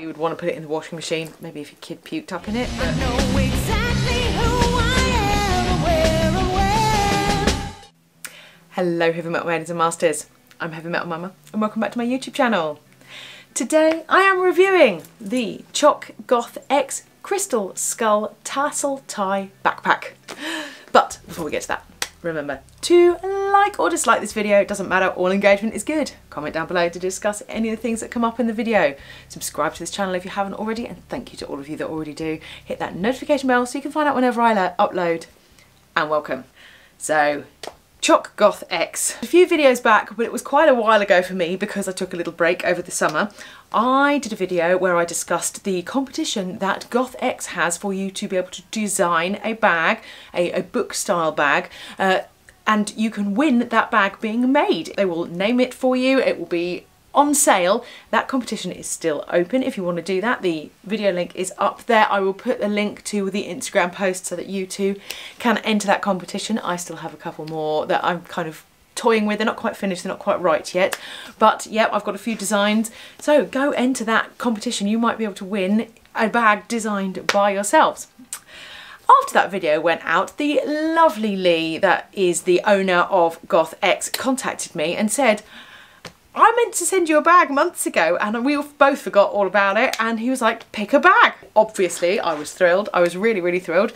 you would want to put it in the washing machine, maybe if your kid puked up in it. But... I know exactly who I am, aware. Hello Heavy Metal Maidens and Masters, I'm Heavy Metal Mama and welcome back to my YouTube channel. Today I am reviewing the Chok GothX Crystal Skull Tassel Tie Backpack. But before we get to that, remember to like or dislike this video, it doesn't matter, all engagement is good. Comment down below to discuss any of the things that come up in the video. Subscribe to this channel if you haven't already, and thank you to all of you that already do. Hit that notification bell so you can find out whenever I upload, and welcome. So, Chok GothX. A few videos back, but it was quite a while ago for me because I took a little break over the summer, I did a video where I discussed the competition that GothX has for you to be able to design a bag, a book style bag, and you can win that bag being made. They will name it for you, it will be on sale. That competition is still open if you want to do that. The video link is up there. I will put the link to the Instagram post so that you too can enter that competition. I still have a couple more that I'm kind of toying with. They're not quite finished, they're not quite right yet. But yep, I've got a few designs. So go enter that competition. You might be able to win a bag designed by yourselves. After that video went out, the lovely Lee, that is the owner of GothX, contacted me and said, I meant to send you a bag months ago and we both forgot all about it, and he was like, pick a bag. Obviously I was thrilled, I was really thrilled,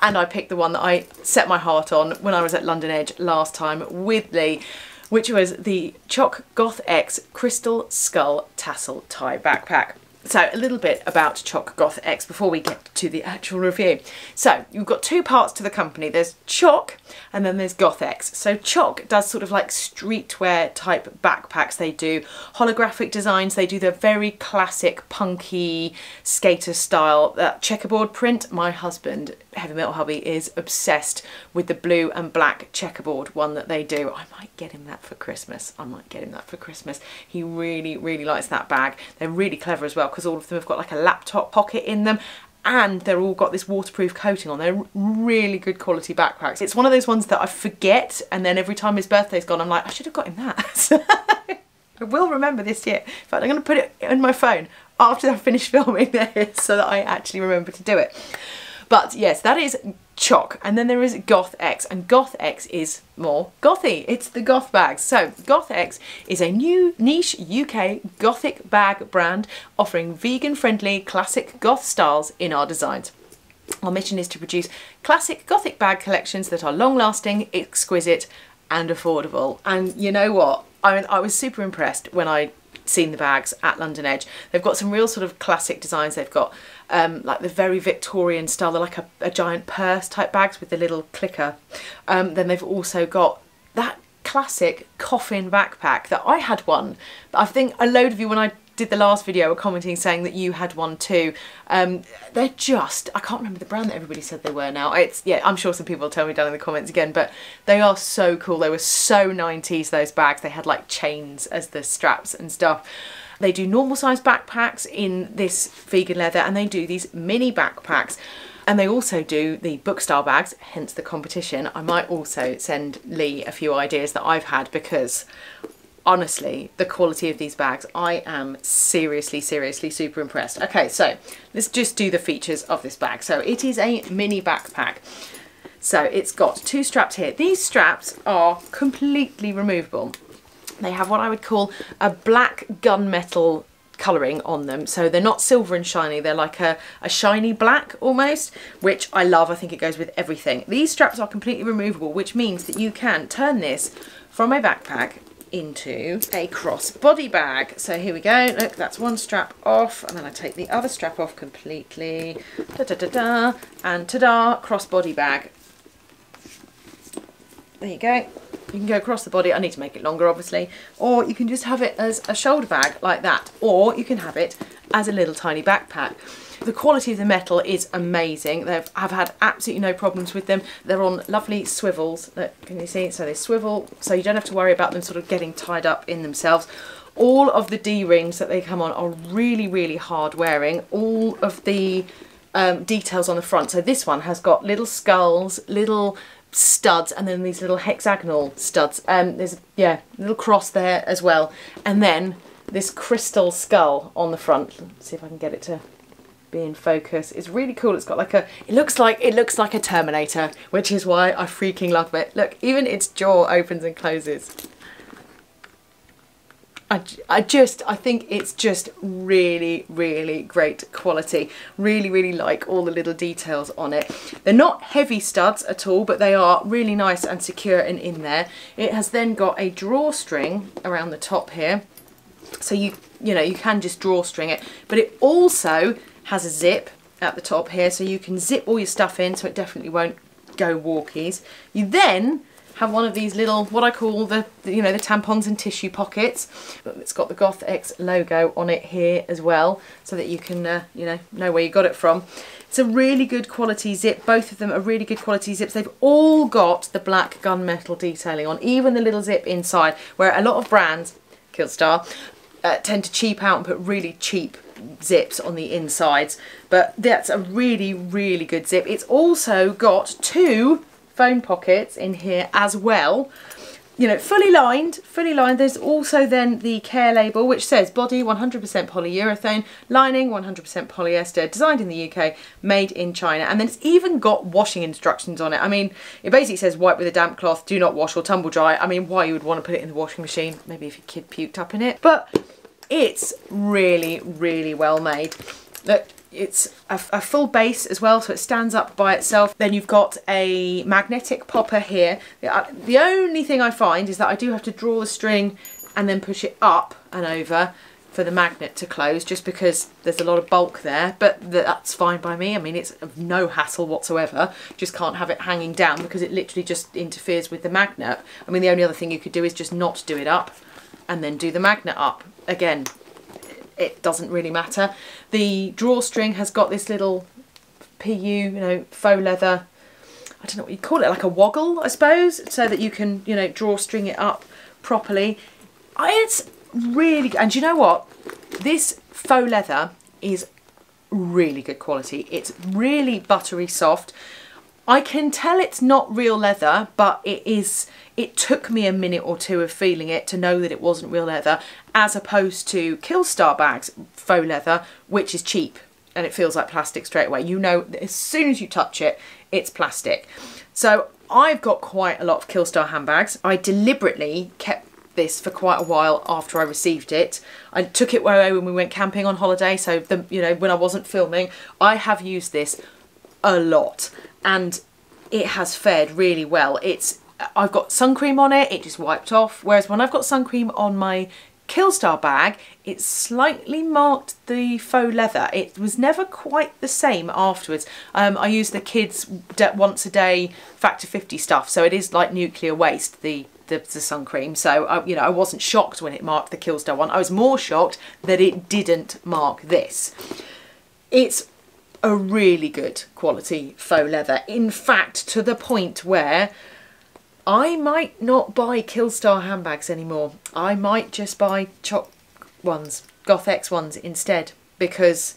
and I picked the one that I set my heart on when I was at London Edge last time with Lee, which was the Chok GothX Crystal Skull Tassel Tie Backpack. So a little bit about Chok GothX before we get to the actual review. So you've got two parts to the company. There's Chok and then there's GothX. So Chok does sort of like streetwear type backpacks. They do holographic designs. They do the very classic punky skater style, that checkerboard print. My husband, Heavy Metal Hubby, is obsessed with the blue and black checkerboard one that they do. I might get him that for Christmas. He really likes that bag. They're really clever as well, because all of them have got like a laptop pocket in them, and they're all got this waterproof coating on. They're really good quality backpacks. It's one of those ones that I forget, and then every time his birthday's gone I'm like, I should have got him that. So I will remember this year. In fact, I'm going to put it in my phone after I've finished filming this so that I actually remember to do it. But yes, that is Chok, and then there is GothX, and GothX is more gothy. It's the goth bags. So GothX is a new niche UK gothic bag brand offering vegan-friendly classic goth styles in our designs. Our mission is to produce classic gothic bag collections that are long-lasting, exquisite and affordable. And you know what? I mean, I was super impressed when I seen the bags at London Edge. They've got some real sort of classic designs. They've got like the very Victorian style. They're like a giant purse type bags with the little clicker. Then they've also got that classic coffin backpack that I had one. I think a load of you when I did the last video were commenting saying that you had one too. They're just, I can't remember the brand that everybody said they were now. It's, yeah, I'm sure some people will tell me down in the comments again, but they are so cool. They were so 90s, those bags. They had like chains as the straps and stuff. They do normal size backpacks in this vegan leather, and they do these mini backpacks. And they also do the book style bags, hence the competition. I might also send Lee a few ideas that I've had, because honestly, the quality of these bags, I am seriously super impressed. Okay, so let's just do the features of this bag. So it is a mini backpack. So it's got two straps here. These straps are completely removable. They have what I would call a black gunmetal colouring on them, so they're not silver and shiny, they're like a shiny black almost, which I love. I think it goes with everything. These straps are completely removable, which means that you can turn this from a backpack into a crossbody bag. So here we go, look, that's one strap off, and then I take the other strap off completely, and ta-da, crossbody bag. There you go. You can go across the body. I need to make it longer obviously, or you can just have it as a shoulder bag like that, or you can have it as a little tiny backpack. The quality of the metal is amazing. I've had absolutely no problems with them. They're on lovely swivels, that, can you see? So they swivel, so you don't have to worry about them sort of getting tied up in themselves. All of the D-rings that they come on are really hard wearing. All of the details on the front, so this one has got little skulls, little studs, and then these little hexagonal studs. There's a little cross there as well, and then this crystal skull on the front. Let's see if I can get it to be in focus. It's really cool. It's got like a, it looks like a Terminator, which is why I freaking love it. Look, even its jaw opens and closes. I think it's just really, really great quality. Really, really like all the little details on it. They're not heavy studs at all, but they are really nice and secure and in there. It has then got a drawstring around the top here. So you can just drawstring it, but it also has a zip at the top here, so you can zip all your stuff in, so it definitely won't go walkies. You then have one of these little, what I call the tampons and tissue pockets. It's got the GothX logo on it here as well, so that you can, know where you got it from. It's a really good quality zip. Both of them are really good quality zips. They've all got the black gunmetal detailing on, even the little zip inside, where a lot of brands, Killstar, tend to cheap out and put really cheap zips on the insides. But that's a really, really good zip. It's also got two phone pockets in here as well, fully lined. There's also then the care label, which says body 100% polyurethane, lining 100% polyester, designed in the UK, made in China. And then it's even got washing instructions on it. I mean, it basically says wipe with a damp cloth, do not wash or tumble dry. I mean, why you would want to put it in the washing machine, maybe if your kid puked up in it, but it's really, really well made. Look, it's a full base as well, so it stands up by itself. Then you've got a magnetic popper here. The only thing I find is that I do have to draw the string and then push it up and over for the magnet to close, just because there's a lot of bulk there, but that's fine by me. I mean, it's no hassle whatsoever. Just can't have it hanging down because it literally just interferes with the magnet. I mean, the only other thing you could do is just not do it up and then do the magnet up again. It doesn't really matter. The drawstring has got this little PU, faux leather, I don't know what you call it, like a woggle, I suppose, so that you can, drawstring it up properly. It's really, and you know what? This faux leather is really good quality. It's really buttery soft. I can tell it's not real leather, but it is. It took me a minute or two of feeling it to know that it wasn't real leather, as opposed to Killstar bags, faux leather, which is cheap and it feels like plastic straight away. You know, as soon as you touch it, it's plastic. So I've got quite a lot of Killstar handbags. I deliberately kept this for quite a while after I received it. I took it away when we went camping on holiday. So, when I wasn't filming, I have used this a lot. And it has fared really well. I've got sun cream on it, it just wiped off. Whereas when I've got sun cream on my Killstar bag, it slightly marked the faux leather. It was never quite the same afterwards. I use the kids' once a day factor 50 stuff, so it is like nuclear waste, the sun cream. So I wasn't shocked when it marked the Killstar one. I was more shocked that it didn't mark this. It's a really good quality faux leather, in fact, to the point where I might not buy Killstar handbags anymore. I might just buy Chok ones, GothX ones instead, because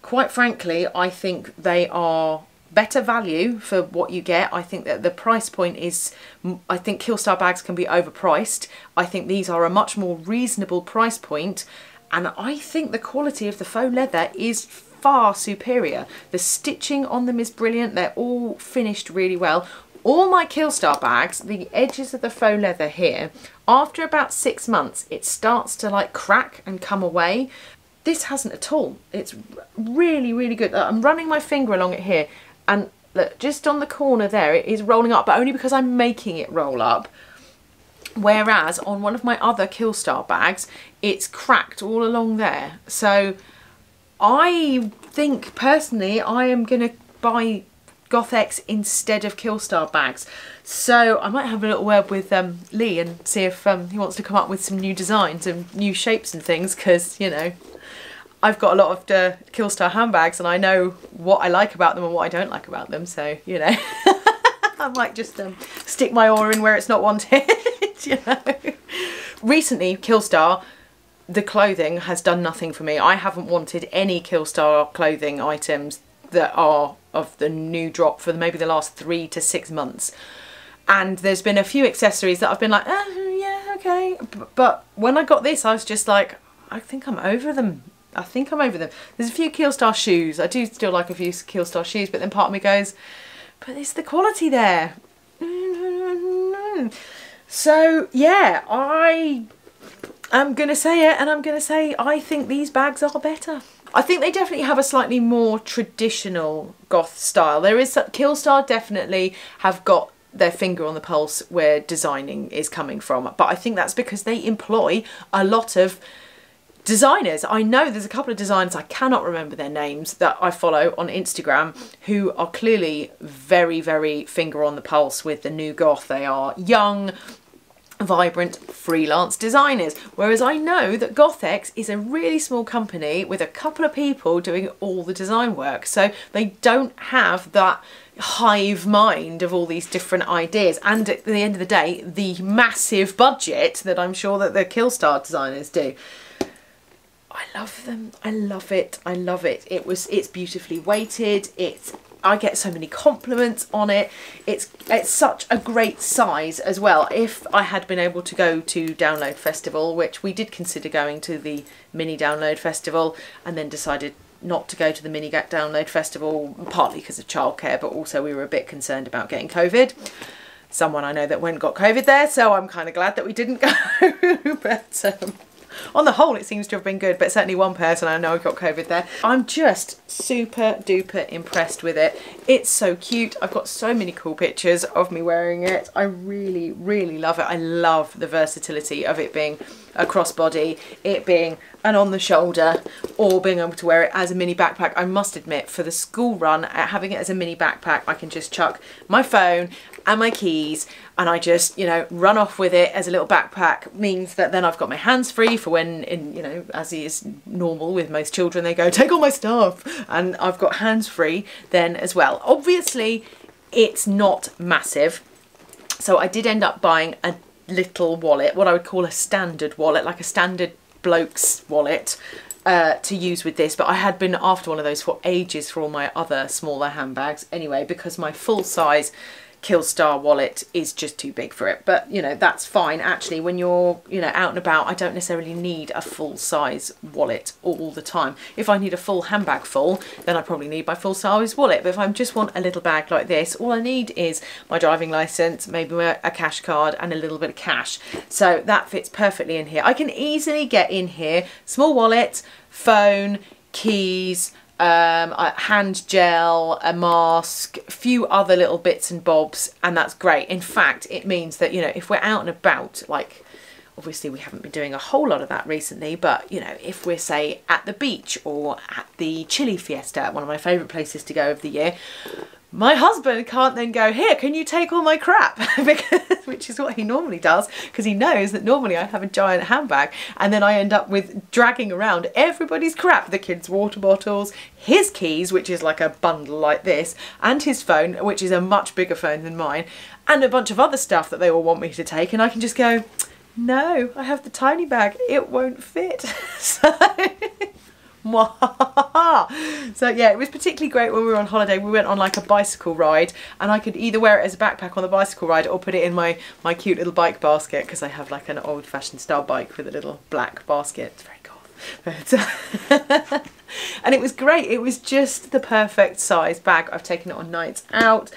quite frankly I think they are better value for what you get. I think that the price point is, I think Killstar bags can be overpriced. I think these are a much more reasonable price point, and I think the quality of the faux leather is far superior. The stitching on them is brilliant. They're all finished really well. All my Killstar bags, the edges of the faux leather here, after about 6 months, it starts to like crack and come away. This hasn't at all. It's really, really good. I'm running my finger along it here, and look, just on the corner there, it is rolling up, but only because I'm making it roll up. Whereas on one of my other Killstar bags, it's cracked all along there. So I think personally I am going to buy GothX instead of Killstar bags. So I might have a little word with Lee and see if he wants to come up with some new designs and new shapes and things, because, I've got a lot of Killstar handbags and I know what I like about them and what I don't like about them. So, I might just stick my oar in where it's not wanted, Recently, Killstar, the clothing has done nothing for me. I haven't wanted any Killstar clothing items that are of the new drop for maybe the last 3 to 6 months. And there's been a few accessories that I've been like, oh, yeah, okay. But when I got this, I was just like, I think I'm over them. I think I'm over them. There's a few Killstar shoes. I do still like a few Killstar shoes, but then part of me goes, but it's the quality there. So yeah, I am going to say it, and I'm going to say I think these bags are better. I think they definitely have a slightly more traditional goth style. There is Killstar definitely have got their finger on the pulse where designing is coming from, but I think that's because they employ a lot of designers. I know there's a couple of designers, I cannot remember their names, that I follow on Instagram who are clearly very, very finger on the pulse with the new goth. They are young, vibrant, freelance designers. Whereas I know that GothX is a really small company with a couple of people doing all the design work. So they don't have that hive mind of all these different ideas. And at the end of the day, the massive budget that I'm sure that the Killstar designers do. I love them. I love it. I love it. It's beautifully weighted. I get so many compliments on it. It's such a great size as well. If I had been able to go to Download Festival, which we did consider going to the Mini Download Festival and then decided not to go to the Mini Download Festival, partly because of childcare, but also we were a bit concerned about getting COVID. Someone I know that went and got COVID there, so I'm kind of glad that we didn't go. But on the whole, it seems to have been good, but certainly one person I know got COVID there. I'm just super duper impressed with it. It's so cute. I've got so many cool pictures of me wearing it. I really, really love it. I love the versatility of it being a crossbody, it being an on the shoulder, or being able to wear it as a mini backpack. I must admit, for the school run, having it as a mini backpack, I can just chuck my phone and my keys, and I just, you know, run off with it as a little backpack. Means that then I've got my hands free for when, you know, as is normal with most children, they go, take all my stuff, and I've got hands free then as well. Obviously, it's not massive, so I did end up buying a little wallet, what I would call a standard wallet, like a standard bloke's wallet, to use with this. But I had been after one of those for ages for all my other smaller handbags anyway, because my full size Killstar wallet is just too big for it. But you know, that's fine. Actually, when you're, you know, out and about, I don't necessarily need a full size wallet all the time. If I need a full handbag full, then I probably need my full size wallet. But if I just want a little bag like this, all I need is my driving license, maybe a cash card, and a little bit of cash. So that fits perfectly in here. I can easily get in here small wallet, phone, keys, hand gel, a mask, a few other little bits and bobs, and that's great. In fact, it means that, you know, if we're out and about, like, obviously we haven't been doing a whole lot of that recently, but, you know, if we're, say, at the beach or at the chili fiesta, one of my favourite places to go of the year, my husband can't then go, here, can you take all my crap? Because, which is what he normally does, because he knows that normally I have a giant handbag, and then I end up with dragging around everybody's crap, the kids' water bottles, his keys, which is like a bundle like this, and his phone, which is a much bigger phone than mine, and a bunch of other stuff that they all want me to take, and I can just go, no, I have the tiny bag, it won't fit. So... So yeah, it was particularly great when we were on holiday. We went on like a bicycle ride, and I could either wear it as a backpack on the bicycle ride or put it in my cute little bike basket, because I have like an old-fashioned style bike with a little black basket. It's very goth. But and it was great. It was just the perfect size bag. I've taken it on nights out.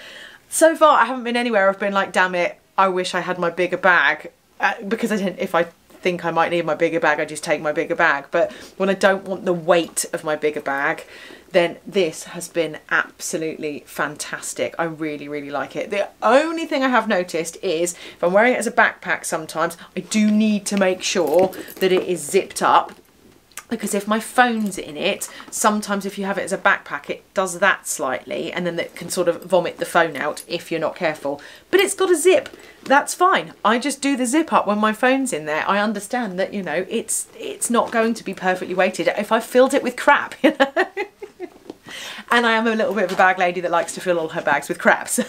So far, I haven't been anywhere I've been like, damn it, I wish I had my bigger bag, because I didn't, if I think I might need my bigger bag, I just take my bigger bag. But when I don't want the weight of my bigger bag, then this has been absolutely fantastic. I really, really like it. The only thing I have noticed is if I'm wearing it as a backpack sometimes, I do need to make sure that it is zipped up, because if my phone's in it, sometimes if you have it as a backpack, it does that slightly, and then it can sort of vomit the phone out if you're not careful. But it's got a zip, that's fine. I just do the zip up when my phone's in there. I understand that, you know, it's not going to be perfectly weighted if I filled it with crap, you know. And I am a little bit of a bag lady that likes to fill all her bags with crap. So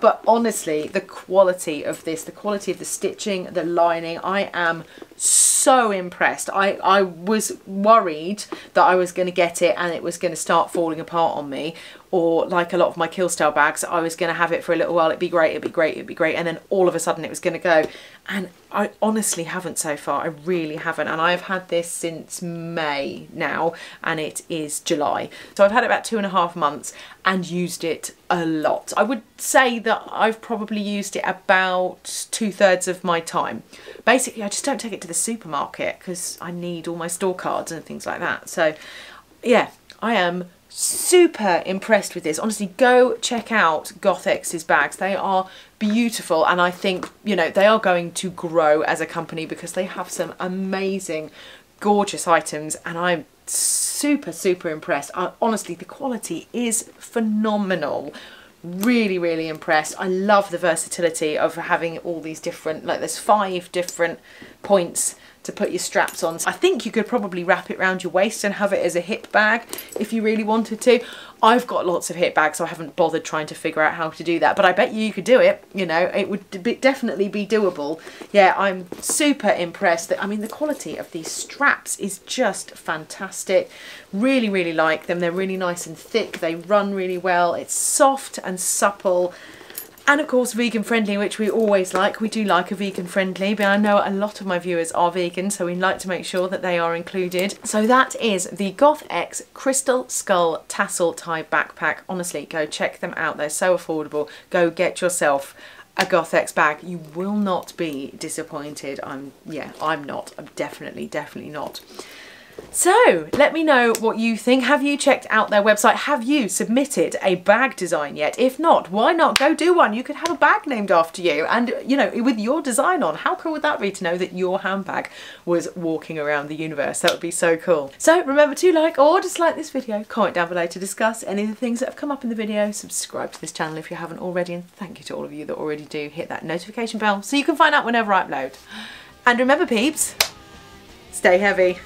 But honestly, the quality of this, the quality of the stitching, the lining, I am so impressed. I was worried that I was going to get it and it was going to start falling apart on me, or like a lot of my Killstar bags, I was going to have it for a little while, it'd be great, it'd be great, it'd be great, and then all of a sudden it was going to go. And I honestly haven't so far, I really haven't. And I've had this since May now and it is July, so I've had it about 2.5 months and used it a lot. I would say that I've probably used it about 2/3 of my time. Basically, I just don't take it to the supermarket because I need all my store cards and things like that. So yeah, I am super impressed with this. Honestly, go check out GothX's bags. They are beautiful, and I think, you know, they are going to grow as a company because they have some amazing, gorgeous items, and I'm super impressed. Honestly, the quality is phenomenal. Really impressed. I love the versatility of having all these different, like there's 5 different points to put your straps on. I think you could probably wrap it around your waist and have it as a hip bag if you really wanted to. I've got lots of hip bags, so I haven't bothered trying to figure out how to do that, but I bet you could do it, you know, it would definitely be doable. Yeah, I'm super impressed. I mean, the quality of these straps is just fantastic. Really like them. They're really nice and thick, they run really well, it's soft and supple. And of course, vegan friendly, which we always like. We do like a vegan friendly, but I know a lot of my viewers are vegan, so we like to make sure that they are included. So that is the GothX Crystal Skull Tassel Tie Backpack. Honestly, go check them out. They're so affordable. Go get yourself a GothX bag. You will not be disappointed. I'm not. I'm definitely not. So let me know what you think. Have you checked out their website? Have you submitted a bag design yet? If not, why not go do one? You could have a bag named after you, and you know, with your design on. How cool would that be to know that your handbag was walking around the universe? That would be so cool. So remember to like or dislike this video, comment down below to discuss any of the things that have come up in the video, subscribe to this channel if you haven't already, and thank you to all of you that already do. Hit that notification bell so you can find out whenever I upload. And remember peeps, stay heavy.